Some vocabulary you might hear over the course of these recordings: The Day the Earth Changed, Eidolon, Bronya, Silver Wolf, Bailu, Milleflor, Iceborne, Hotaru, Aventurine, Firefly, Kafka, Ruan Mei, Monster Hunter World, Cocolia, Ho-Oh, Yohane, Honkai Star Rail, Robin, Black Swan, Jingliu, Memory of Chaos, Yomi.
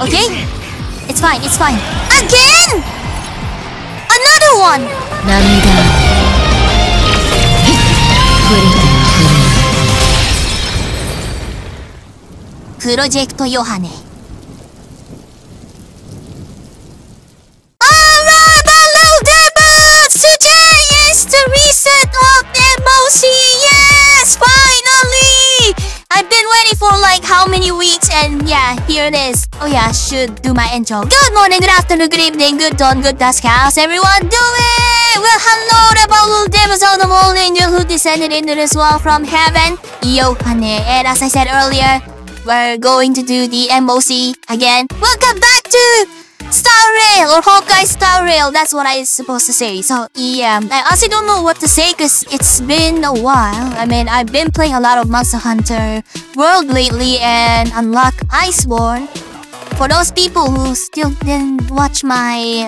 Okay? It's fine, it's fine. Again! Another one! Project Yohane. Alright, hello there! Today is the reset of MOC! Yes, finally! I've been waiting for like how many weeks, and yeah, here it is. Oh yeah, I should do my intro. Good morning, good afternoon, good evening, good dawn, good dusk. How's everyone doing? Well, hello, the Bailu demons of the world angel who descended into this world from heaven, Yohane. And as I said earlier, we're going to do the MOC again. Welcome back to Star Rail or Honkai Star Rail. That's what I was supposed to say. So yeah, I also don't know what to say because it's been a while. I mean, I've been playing a lot of Monster Hunter World lately and unlock Iceborne. For those people who still didn't watch my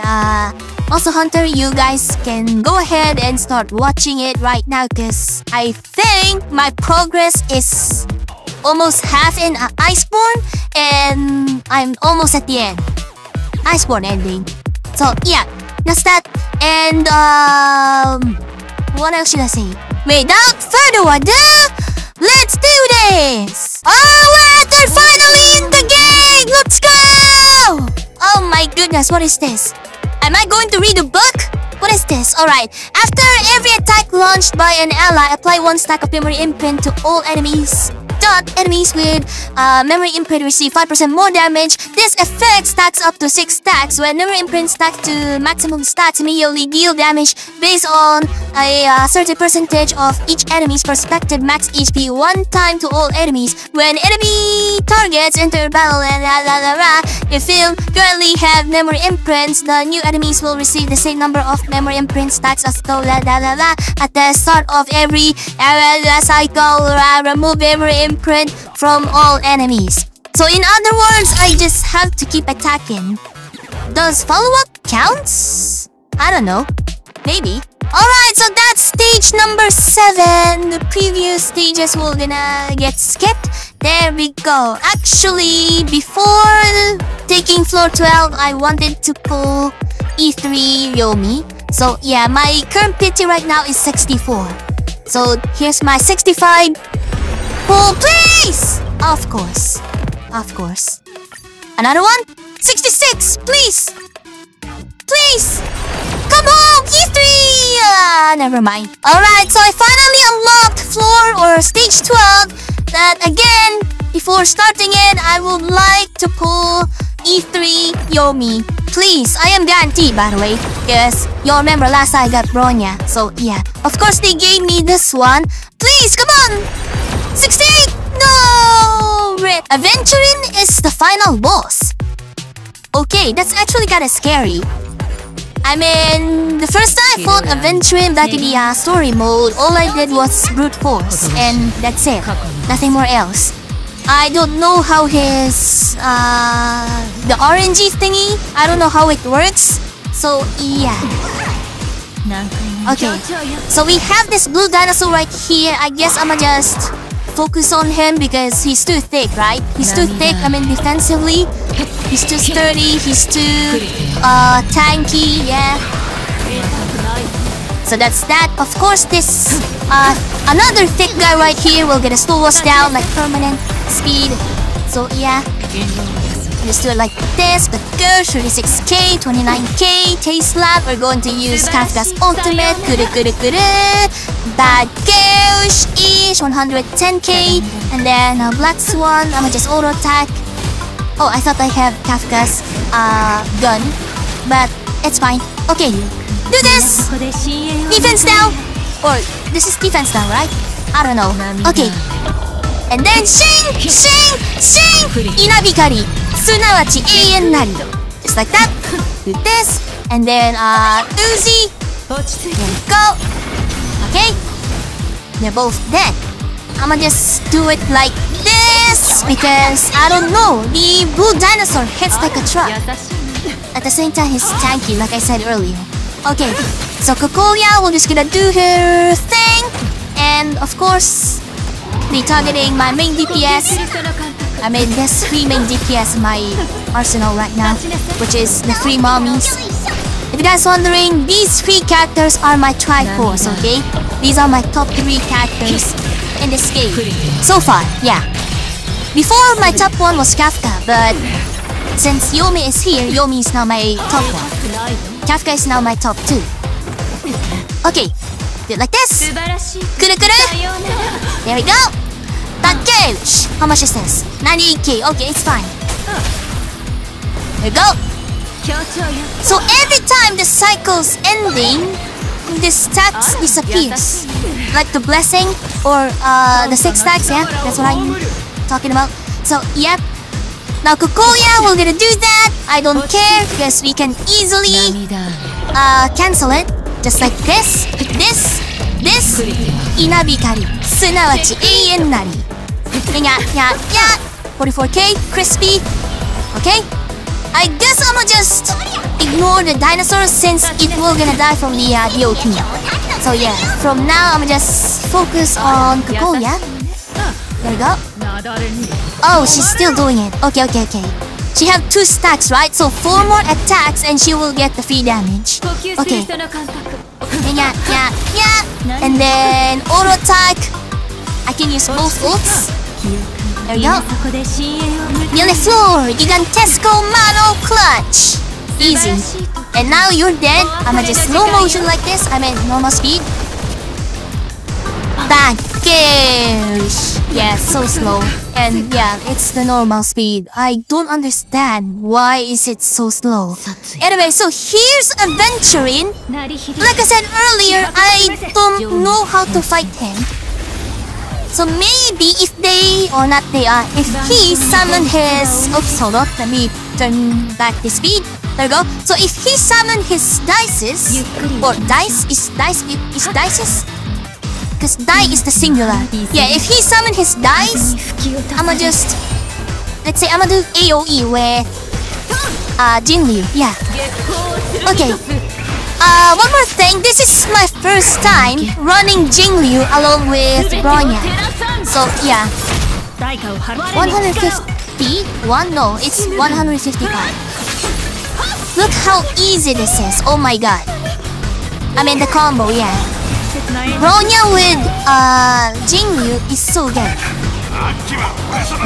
Monster Hunter, you guys can go ahead and start watching it right now because I think my progress is almost half in Iceborne, and I'm almost at the end. Iceborne ending. So yeah, that's that. And what else should I say? Without further ado, let's do this! Alright, they're finally in the game! Let's go! Oh my goodness, what is this? Am I going to read a book? What is this? Alright. After every attack launched by an ally, apply one stack of memory imprint to all enemies. Enemies with memory imprint receive 5% more damage. This effect stacks up to 6 stacks. When memory imprint stacks to maximum stacks, immediately deal damage based on a certain percentage of each enemy's perspective max HP one time to all enemies. When enemy targets enter battle and if you currently have memory imprints, the new enemies will receive the same number of memory imprint stacks as though at the start of every cycle. Remove memory imprint from all enemies. So in other words, I just have to keep attacking. Does follow-up counts? I don't know. Maybe. Alright, so that's stage number 7. The previous stages will gonna get skipped. There we go. Actually, before taking floor 12, I wanted to pull E3 Yomi. So yeah, my current PT right now is 64. So here's my 65. Pull, please! Of course. Of course. Another one? 66! Please! Please! Come home! E3! Never mind. Alright, so I finally unlocked floor or stage 12. That again, before starting it, I would like to pull E3 Yomi. Please, I am guaranteed, by the way. Yes, you remember last I got Bronya. So yeah. Of course, they gave me this one. Please, come on! 68! No! Rip! Aventurine is the final boss. Okay, that's actually kinda scary. I mean, the first time I fought Aventurine back in the story mode, all I did was brute force, and that's it. Nothing more else. I don't know how his... the RNG thingy, I don't know how it works. So, yeah. Okay, so we have this blue dinosaur right here. I guess I'ma just... focus on him because he's too thick, right? He's too thick, I mean defensively. He's too sturdy, he's too tanky, yeah. So that's that. Of course, this another thick guy right here will gonna slow us down like permanent speed. So yeah. Just do it like this. But go, 36k, 29k, taste slap. We're going to use Kafka's ultimate. Bad Gauge ish, 110k. And then a Black Swan. I'ma just auto attack. Oh, I thought I have Kafka's gun, but it's fine. Okay, do this. Defense down. Or this is defense down, right? I don't know. Okay. And then shing, shing, shing, inabikari, sunawachi, eien nari. Just like that. Do this. And then Uzi. There we go. Okay. They're both dead. I'ma just do it like this because I don't know. The blue dinosaur hits like a truck. At the same time, he's tanky, like I said earlier. Okay. So Cocolia, we're just gonna do her thing, and of course. retargeting my main DPS. I mean, there's three main DPS in my arsenal right now, which is the three mommies. If you guys are wondering, these three characters are my triforce, okay? These are my top three characters in this game so far, yeah. Before, my top one was Kafka, but since Yomi is here, Yomi is now my top one. Kafka is now my top two. Okay, do it like this. Kuru kuru. There we go. Tankage. How much is this? 98k. Okay, it's fine. There we go. So every time the cycle's ending, the stacks disappears, like the blessing or the six stacks. Yeah, that's what I'm talking about. So yep. Now Cocolia, we're gonna do that. I don't care because we can easily cancel it. Just like this, this, this. Inabikari, sunawachi eien nari. Yeah, yeah, yeah. 44k, crispy. Okay. I guess I'ma just ignore the dinosaurs since it will gonna die from the OT. So yeah, from now I'ma just focus on Cocolia. There we go. Oh, she's still doing it. Okay, okay, okay. She have two stacks, right? So four more attacks and she will get the free damage. Okay. Yeah, yeah, yeah. And then auto attack. I can use both ults. There we go. Milleflor, Gigantesco Mano Clutch. Easy. And now you're dead. I'ma just slow motion like this. I mean normal speed. Tankage. Yeah, so slow. And yeah, it's the normal speed. I don't understand why is it so slow. Anyway, so here's Aventurine. Like I said earlier, I don't know how to fight him. So maybe if they or not they are, if he summoned his... Oops, hold on. Let me turn back the speed. There we go. So if he summoned his dices, or dice is dices. Because die is the singular. Yeah, if he summon his dice, I'ma just... Let's say I'ma do AoE with... Jingliu, yeah. Okay. One more thing, this is my first time running Jingliu along with Bronya. So, yeah. 150? One? No, it's 155. Look how easy this is, oh my god. I mean the combo, yeah. Bronya with Jingliu is so good.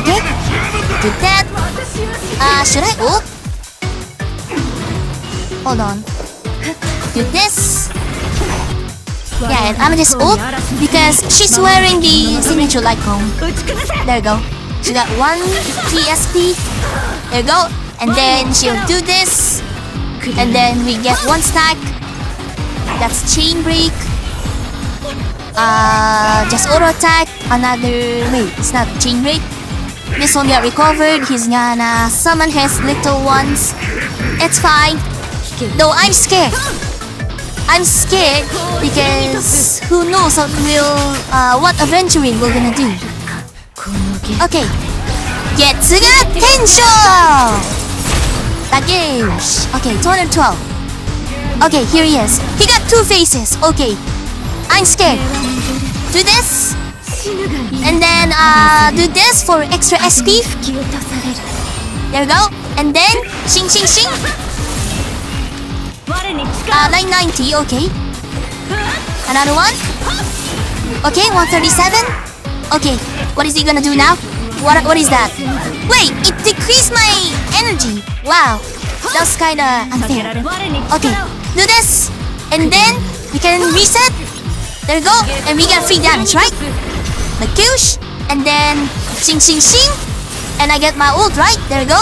Okay, do that. Should I ult? Hold on. Do this. Yeah, and I'm just ult because she's wearing the signature light comb. There you go. She got one TSP. There you go. And then she'll do this. And then we get one stack. That's chain break. Just auto attack. Another... Wait, it's not chain break. This one got recovered. He's gonna summon his little ones. It's fine. Though I'm scared. I'm scared because who knows what will... what Aventurine will gonna do. Okay. Getsuga Tensho! Takesh. Okay, 212. Okay, here he is. He got two faces. Okay. I'm scared. Do this. And then do this for extra SP. There we go. And then shing shing shing. 990, okay. Another one. Okay, 137. Okay, what is he gonna do now? What is that? Wait, it decreased my energy. Wow, that's kinda unfair. Okay, do this. And then we can reset. There we go, and we got free damage, right? The Kyush, and then shing shing shing, and I get my ult, right? There we go.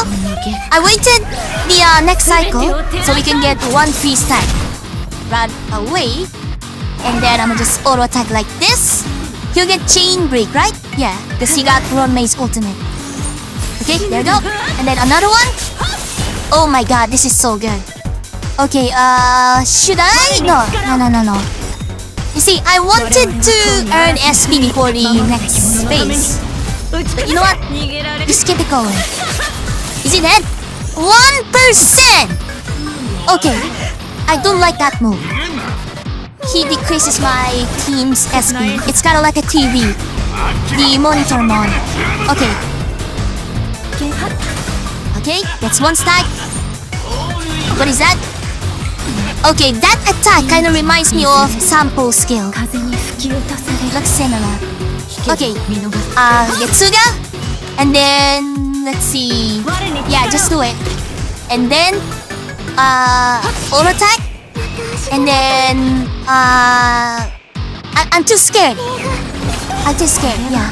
I waited the next cycle so we can get one free stack. Run away, and then I'm gonna just auto attack like this. He'll get chain break, right? Yeah, because he got Ruan Mei's ultimate. Okay, there we go, and then another one. Oh my god, this is so good. Okay, should I? No. You see, I wanted to earn SP before the next phase. But you know what? Just keep it going. Is it dead? 1%! Okay, I don't like that move. He decreases my team's SP. It's kinda like a TV. The monitor mon. Okay. Okay, that's one stack. What is that? Okay, that attack kinda reminds me of sample skill. Looks similar. Okay, Yetsuga? And then, let's see. Yeah, just do it. And then, all attack? And then, I'm too scared. I'm too scared, yeah.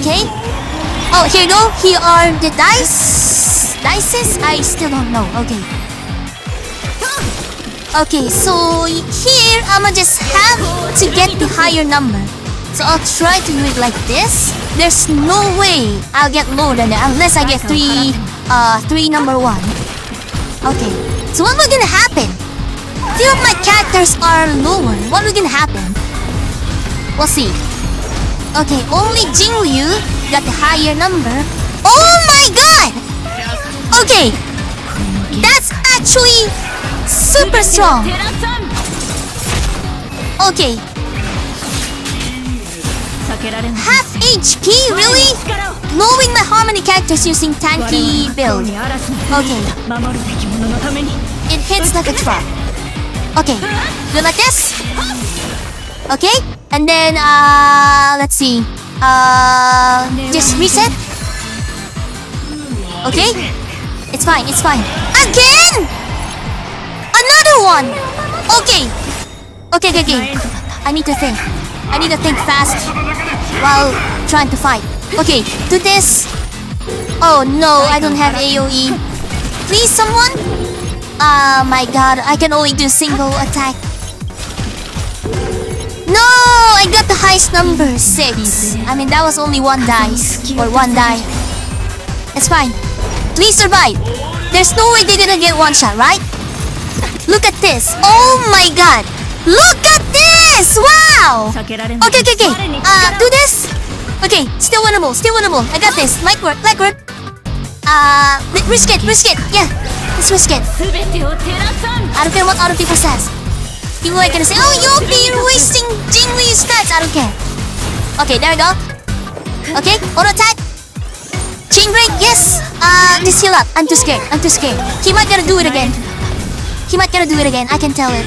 Okay. Oh, here you go. Here are the dice. Dices? I still don't know. Okay. Okay, so here I'ma just have to get the higher number. So I'll try to do it like this. There's no way I'll get lower than that unless I get three number one. Okay. So what was gonna happen? Few of my characters are lower. What was gonna happen? We'll see. Okay, only Jingliu got the higher number. Oh my god! Okay! That's actually super strong! Okay. Half HP, really? Knowing my harmony characters using tanky build. Okay. It hits like a truck. Okay. Do it like this. Okay. And then, let's see. Just reset. Okay. It's fine, it's fine. Again? Another one! Okay. Okay, okay, okay. I need to think. I need to think fast while trying to fight. Okay, do this. Oh no, I don't have AoE. Please, someone? Oh my god, I can only do single attack. No! I got the highest number, 6. I mean, that was only one dice. Or one die. It's fine. Please survive. There's no way they didn't get one shot, right? Look at this. Oh my god. Look at this! Wow! Okay, okay, okay. Do this. Okay, still winnable, still winnable. I got this. Light work, light work. Risk it, risk it. Yeah, let's risk it. I don't care what other people says. People are gonna say, oh, Yomi, you're wasting Jingliu's stats. I don't care. Okay, there we go. Okay, auto attack. Chain break, yes. Just heal up. I'm too scared. I'm too scared. He might gotta do it again. He might gotta do it again. I can tell it.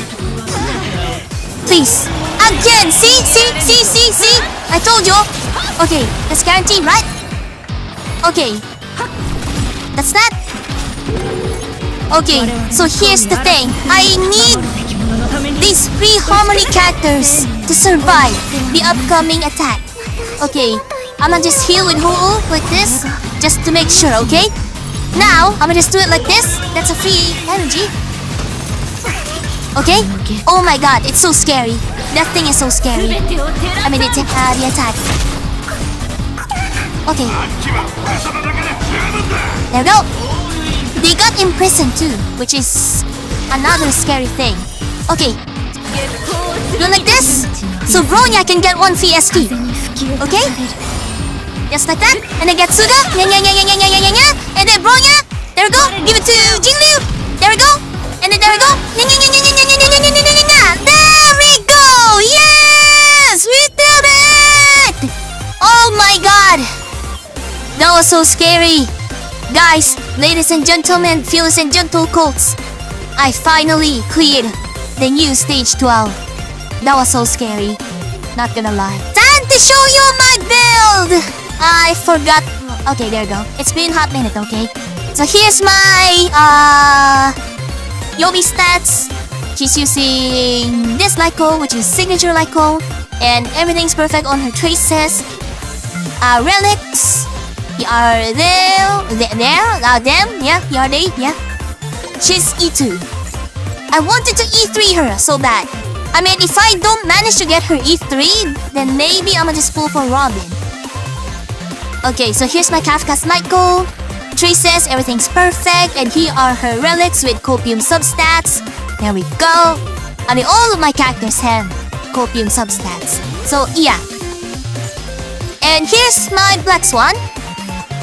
Please. Again. See, see, see, see, see. I told you. Okay, that's guaranteed, right? Okay. That's that. Okay, so here's the thing. I need these three harmony characters to survive the upcoming attack. Okay, I'ma just heal with Ho-Oh like this, just to make sure, okay? Now, I'ma just do it like this. That's a free energy. Okay? Oh my god, it's so scary. That thing is so scary. I mean, it's the attack. Okay. There we go. They got imprisoned too, which is another scary thing. Okay, do like this, so Bronya can get one free SP. Okay, just like that, and then get Suga, and then Bronya. There we go. Give it to Jingliu. There we go, and then there we go. There we go. Yes, we did it. Oh my god, that was so scary, guys, ladies and gentlemen, fellas and gentle colts. I finally cleared the new stage 12. That was so scary. Not gonna lie. Time to show you my build! I forgot. Okay, there you go. It's been a hot minute, okay? So here's my Yomi stats. She's using this Lyco, which is signature Lyco. And everything's perfect on her traces. Relics. Here are them. Yeah, here are they. Yeah. She's E2. I wanted to E3 her so bad. I mean, if I don't manage to get her E3, then maybe I'ma just pull for Robin. Okay, so here's my Kafka's Lyco. Traces, everything's perfect. And here are her relics with copium substats. There we go. I mean, all of my characters have copium substats. So, yeah. And here's my Black Swan.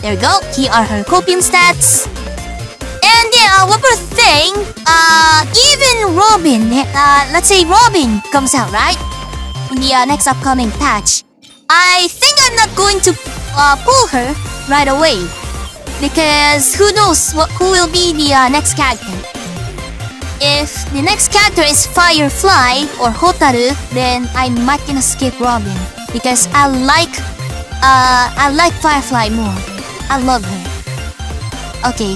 There we go. Here are her copium stats. And yeah, one more thing, even Robin, let's say Robin comes out, right? the next upcoming patch. I think I'm not going to pull her right away, because who knows who will be the next character. If the next character is Firefly or Hotaru, then I'm might gonna skip Robin, because I like Firefly more. I love her. Okay,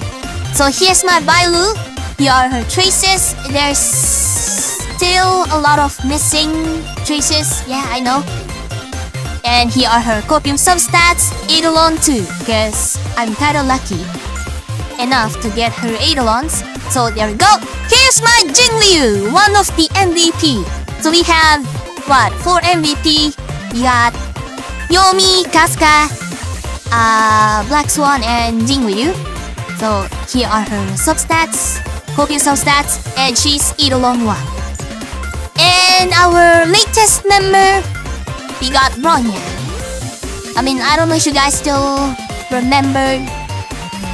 so here's my Bailu. Here are her traces. There's still a lot of missing traces. Yeah, I know. And here are her copium substats, Eidolon too, because I'm kinda lucky enough to get her Eidolons. So there we go. Here's my Jingliu, one of the MVP. So we have, what, 4 MVP? We got Yomi, Kafka, Black Swan, and Jingliu. So here are her substats, copium substats, and she's Eidolon 1. And our latest member, we got Bronya. I mean, I don't know if you guys still remember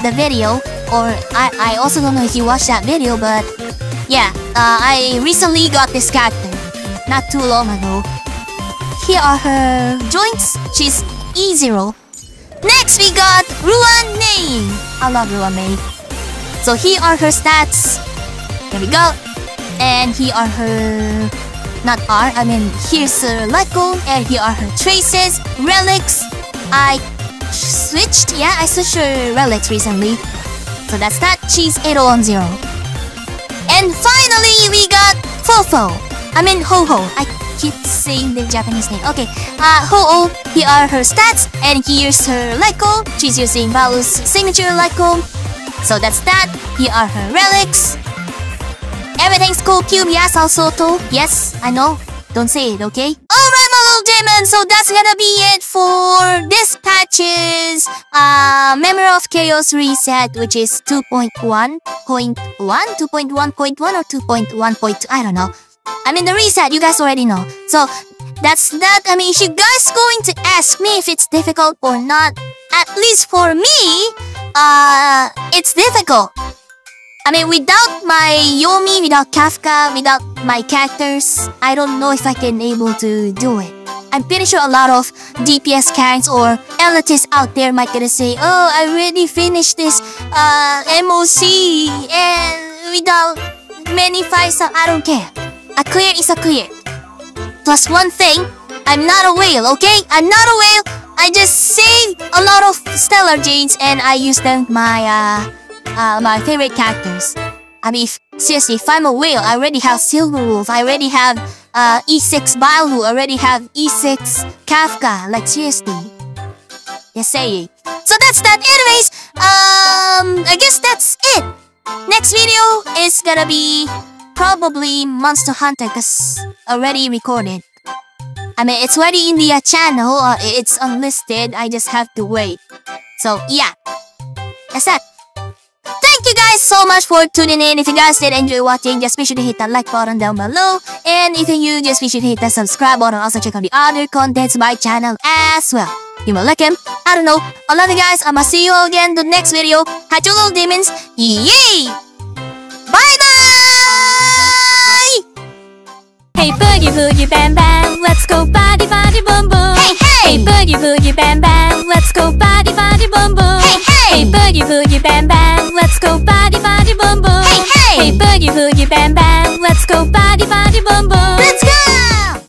the video, or I also don't know if you watched that video, but yeah, I recently got this character not too long ago. Here are her joints. She's E0. Next we got Ruan Mei. I love Ruan Mei. So here are her stats. There we go. And here are her... here's her Lyco, and here are her traces, relics. I switched her relics recently. So that's that. She's 8010. And finally, we got Fofo. I mean, Ho-Ho. I keep saying the Japanese name. Okay, Ho-Oh. Here are her stats, and here's her Lyco. She's using Bailu's signature Lyco. So that's that. Here are her relics. Everything's cool, Cube. Yes, also too. Yes, I know. Don't say it, okay? Alright, my little demon. So that's gonna be it for this patch's Memory of Chaos reset, which is 2.1.1, 2.1.1, or 2.1.2. I don't know. I mean, the reset, you guys already know. So that's that. I mean, if you guys going to ask me if it's difficult or not, at least for me, it's difficult. I mean, without my Yomi, without Kafka, without my characters, I don't know if I can able to do it. I'm pretty sure a lot of DPS characters or elitists out there might gonna say, oh, I already finished this MOC and without many fights, I don't care. A clear is a clear. Plus one thing, I'm not a whale, okay? I'm not a whale. I just saved a lot of stellar genes and I use them my my favorite characters. I mean, seriously, if I'm a whale, I already have Silver Wolf, I already have E6 Bailu, I already have E6 Kafka, like seriously. Just saying. So that's that. Anyways, I guess that's it. Next video is gonna be probably Monster Hunter, cause already recorded. I mean, it's already in the channel, it's unlisted, I just have to wait. So yeah, that's that. Thank you guys so much for tuning in. If you guys did enjoy watching, just be sure to hit that like button down below. And if you're new, just be sure to hit that subscribe button. Also check out the other contents of my channel as well. You might like him. I don't know. I love you guys. I'ma see you all again in the next video. Hatch your little demons. Yay! Bye-bye! Hey, Boogie Boogie Bam Bam, let's go bye!